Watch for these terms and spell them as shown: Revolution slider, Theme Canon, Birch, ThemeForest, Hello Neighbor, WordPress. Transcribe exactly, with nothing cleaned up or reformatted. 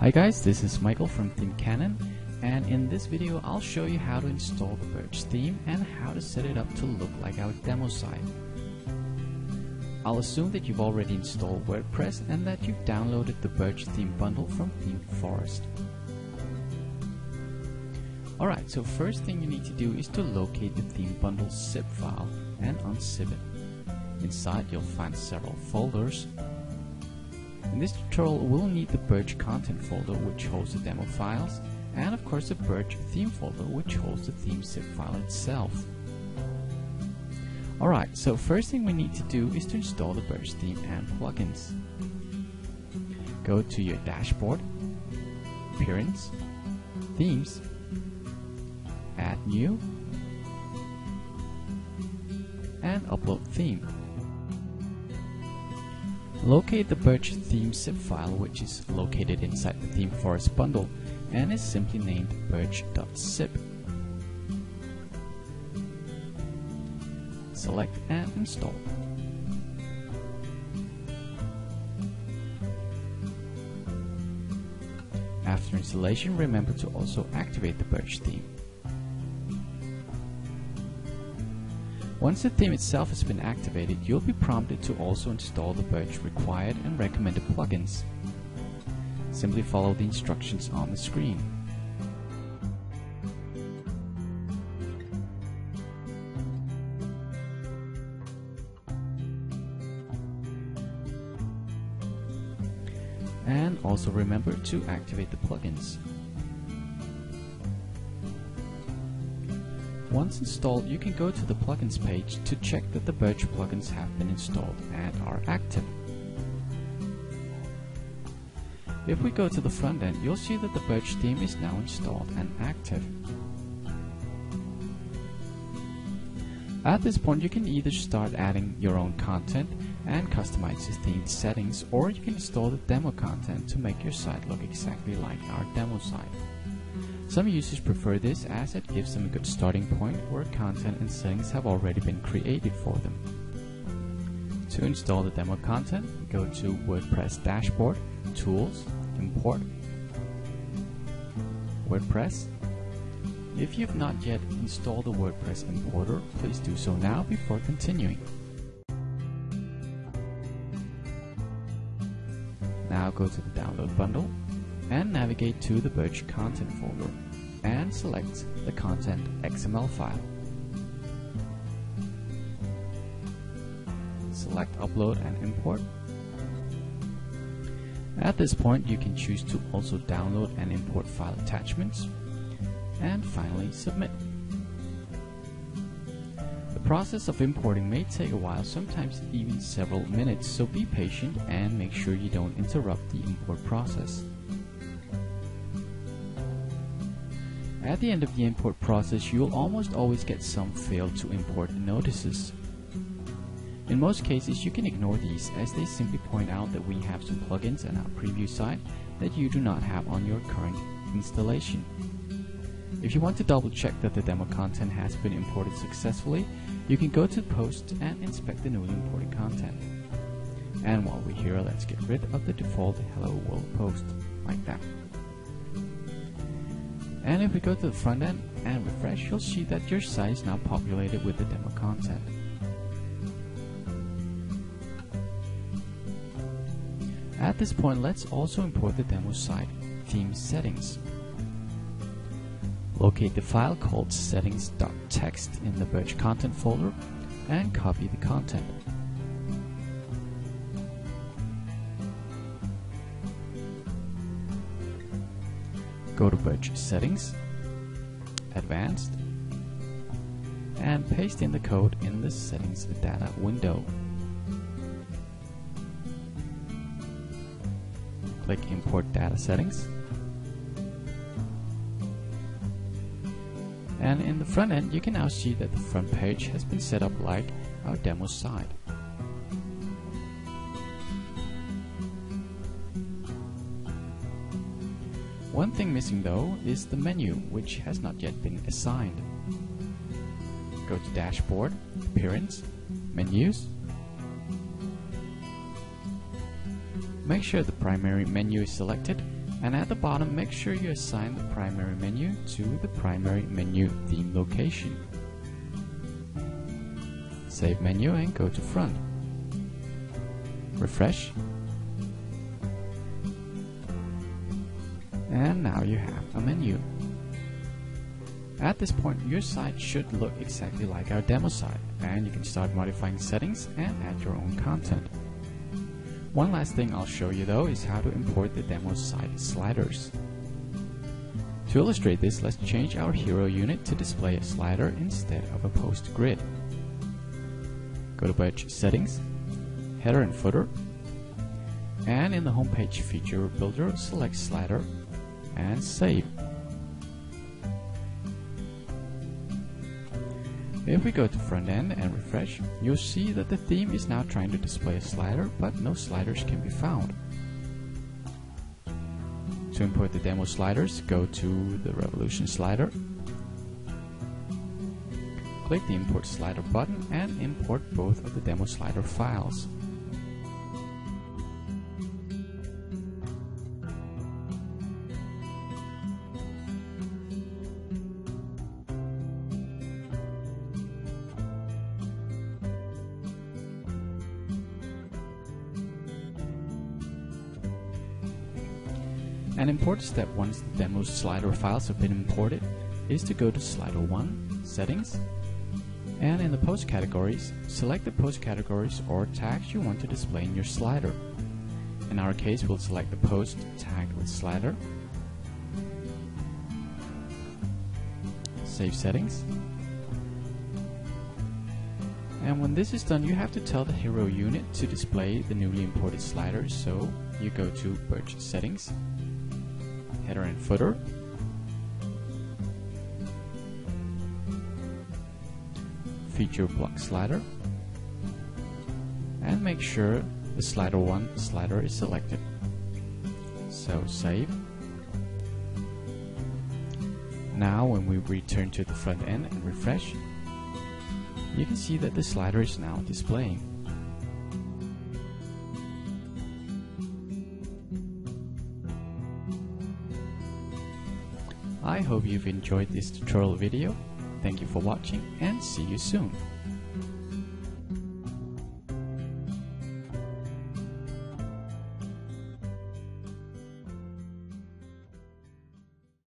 Hi guys, this is Michael from Theme Canon, and in this video I'll show you how to install the Birch theme and how to set it up to look like our demo site. I'll assume that you've already installed WordPress and that you've downloaded the Birch theme bundle from ThemeForest. Alright, so first thing you need to do is to locate the theme bundle zip file and unzip it. Inside you'll find several folders. In this tutorial, we'll need the Birch content folder, which holds the demo files, and of course the Birch theme folder, which holds the theme zip file itself. Alright, so first thing we need to do is to install the Birch theme and plugins. Go to your dashboard, Appearance, Themes, Add New, and Upload Theme. Locate the Birch theme zip file, which is located inside the ThemeForest bundle and is simply named birch.zip. Select and install. After installation, remember to also activate the Birch theme. Once the theme itself has been activated, you'll be prompted to also install the Birch required and recommended plugins. Simply follow the instructions on the screen. And also remember to activate the plugins. Once installed, you can go to the plugins page to check that the Birch plugins have been installed and are active. If we go to the front end, you'll see that the Birch theme is now installed and active. At this point, you can either start adding your own content and customize the theme's settings, or you can install the demo content to make your site look exactly like our demo site. Some users prefer this as it gives them a good starting point where content and settings have already been created for them. To install the demo content, go to WordPress Dashboard, Tools, Import, WordPress. If you've not yet installed the WordPress importer, please do so now before continuing. Now go to the download bundle and navigate to the Birch content folder and select the content X M L file. Select Upload and Import. At this point, you can choose to also download and import file attachments, and finally submit. The process of importing may take a while, sometimes even several minutes, so be patient and make sure you don't interrupt the import process. At the end of the import process, you will almost always get some fail to import notices. In most cases, you can ignore these as they simply point out that we have some plugins on our preview site that you do not have on your current installation. If you want to double check that the demo content has been imported successfully, you can go to Post and inspect the newly imported content. And while we're here, let's get rid of the default Hello World post, like that. And if we go to the front end and refresh, you'll see that your site is now populated with the demo content. At this point, let's also import the demo site theme settings. Locate the file called settings.txt in the Birch content folder and copy the content. Go to Birch Settings, Advanced, and paste in the code in the Settings Data window. Click Import Data Settings. And in the front end, you can now see that the front page has been set up like our demo site. One thing missing though is the menu, which has not yet been assigned. Go to Dashboard, Appearance, Menus. Make sure the primary menu is selected And at the bottom, make sure you assign the primary menu to the primary menu theme location. Save menu and go to front. Refresh. And now you have a menu. At this point, your site should look exactly like our demo site, and you can start modifying settings and add your own content. One last thing I'll show you though is how to import the demo site sliders. To illustrate this, let's change our hero unit to display a slider instead of a post grid. Go to Birch Settings, Header and Footer, and in the Homepage Feature Builder, select Slider and Save. If we go to front end and refresh, you'll see that the theme is now trying to display a slider, but no sliders can be found. To import the demo sliders, go to the Revolution slider, click the Import Slider button and import both of the demo slider files. An important step once the demo slider files have been imported is to go to Slider one, Settings, and in the Post Categories, select the post categories or tags you want to display in your slider. In our case, we'll select the post tagged with slider. Save settings. And when this is done, you have to tell the hero unit to display the newly imported slider, so you go to Birch Settings, Header and Footer, Feature Block Slider, and make sure the Slider one slider is selected. So save. Now when we return to the front end and refresh, you can see that the slider is now displaying. I hope you've enjoyed this tutorial video. Thank you for watching and see you soon.